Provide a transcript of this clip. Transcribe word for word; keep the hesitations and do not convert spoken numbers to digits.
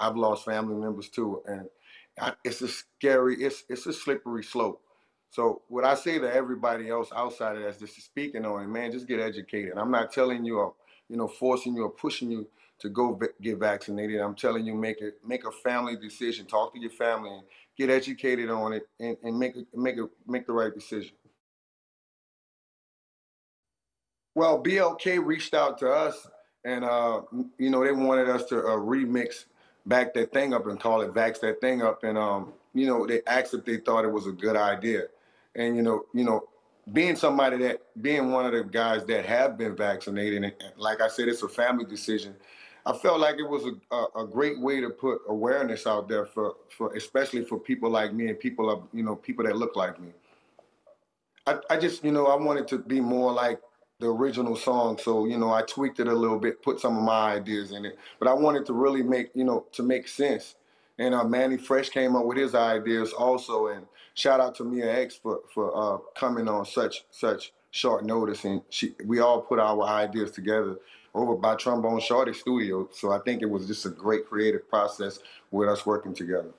I've lost family members too, and I, it's a scary, it's it's a slippery slope. So what I say to everybody else outside of that's just speaking on it, man, just get educated. I'm not telling you or you know forcing you or pushing you to go get vaccinated. I'm telling you, make it make a family decision. Talk to your family and get educated on it, and, and make make a, make the right decision. Well, B L K reached out to us, and uh, you know they wanted us to uh, remix Back That Thing Up and call it Vax That Thing Up, and um, you know they asked if they thought it was a good idea, and you know you know being somebody that being one of the guys that have been vaccinated, and like I said, it's a family decision. I felt like it was a, a, a great way to put awareness out there for, for especially for people like me and people of, you know, people that look like me. I, I just, you know, I wanted to be more like the original song. So, you know, I tweaked it a little bit, put some of my ideas in it, but I wanted to really make, you know, to make sense. And uh, Manny Fresh came up with his ideas also. And shout out to Mia X for, for uh, coming on such such short notice. And she, we all put our ideas together over by Trombone Shorty Studio. So I think it was just a great creative process with us working together.